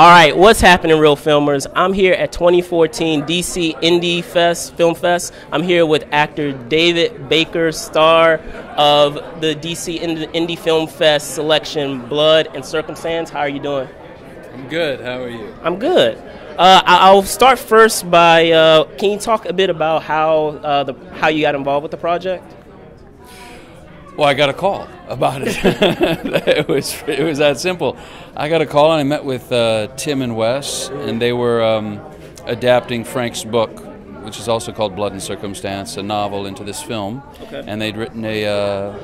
All right, what's happening, real filmers? I'm here at 2014 DC Indie Fest, Film Fest. I'm here with actor David Baker, star of the DC Indie Film Fest selection, Blood and Circumstance. How are you doing? I'm good. How are you? I'm good. I'll start first by, can you talk a bit about how you got involved with the project? Well, I got a call about it. it was that simple. I got a call and I met with Tim and Wes, and they were adapting Frank's book, which is also called Blood and Circumstance, a novel, into this film. Okay. And they'd written a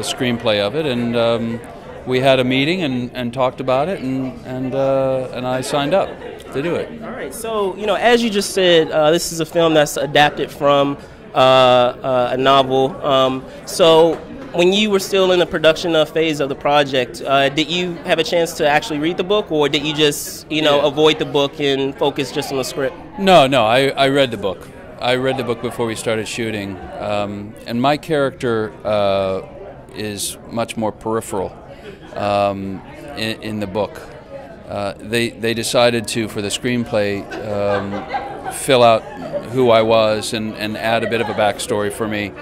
screenplay of it, and we had a meeting and talked about it, and I signed up to do it. All right. So, you know, as you just said, this is a film that's adapted from a novel. So, when you were still in the production phase of the project, did you have a chance to actually read the book, or did you just, you know, avoid the book and focus just on the script? No, I read the book. I read the book before we started shooting, and my character is much more peripheral in the book. They decided to, for the screenplay, fill out who I was and add a bit of a backstory for me.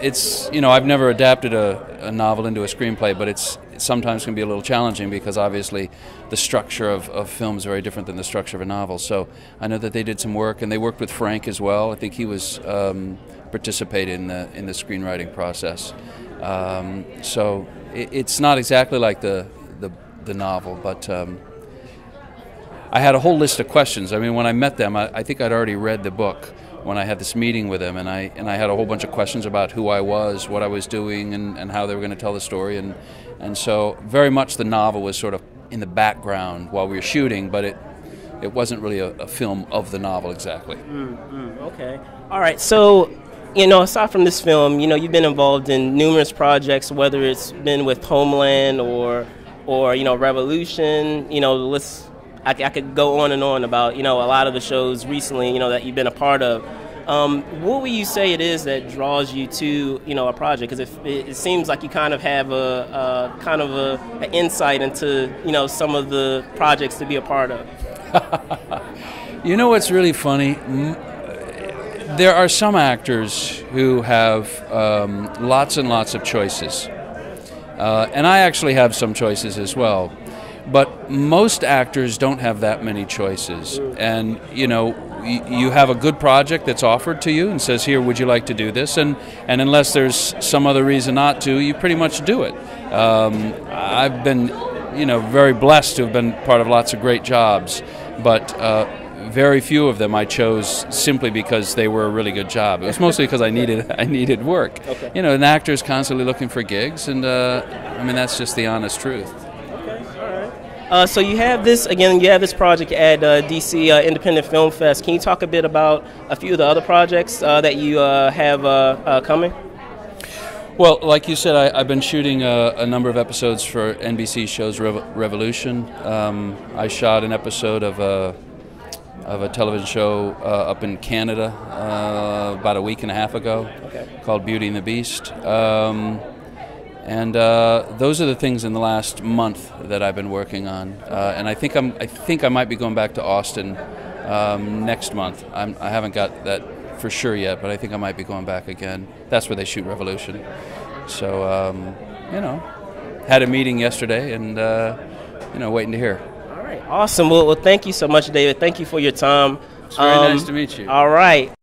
It's, you know, I've never adapted a novel into a screenplay, but it sometimes can be a little challenging because obviously the structure of film is very different than the structure of a novel. So I know that they did some work, and they worked with Frank as well. I think he was participated in the screenwriting process. So it's not exactly like the novel, but I had a whole list of questions. I mean, when I met them, I think I'd already read the book when I had this meeting with them, and I had a whole bunch of questions about who I was, what I was doing, and how they were going to tell the story, and so very much the novel was sort of in the background while we were shooting, but it wasn't really a film of the novel exactly. Okay. All right. So, you know, aside from this film, you know, you've been involved in numerous projects, whether it's been with Homeland or you know, Revolution. You know, the list. I could go on and on about, you know, a lot of the shows recently, you know, that you've been a part of. What would you say it is that draws you to, you know, a project? Because it seems like you kind of have an insight into, you know, some of the projects to be a part of. You know what's really funny? There are some actors who have lots and lots of choices. And I actually have some choices as well. But most actors don't have that many choices. And, you know, you have a good project that's offered to you and says, here, would you like to do this? And unless there's some other reason not to, you pretty much do it. I've been, you know, very blessed to have been part of lots of great jobs, but very few of them I chose simply because they were a really good job. It was mostly because I needed work. Okay. You know, an actor is constantly looking for gigs, and I mean, that's just the honest truth. So you have this, again, you have this project at DC Independent Film Fest. Can you talk a bit about a few of the other projects that you have coming? Well, like you said, I've been shooting a number of episodes for NBC shows Revolution. I shot an episode of a television show up in Canada about a week and a half ago. Okay. Called Beauty and the Beast. And those are the things in the last month that I've been working on, and I think I might be going back to Austin next month. I haven't got that for sure yet, but I think I might be going back again. That's where they shoot Revolution. So you know, had a meeting yesterday, and you know, waiting to hear. All right, awesome. Well, thank you so much, David. Thank you for your time. It's very nice to meet you. All right.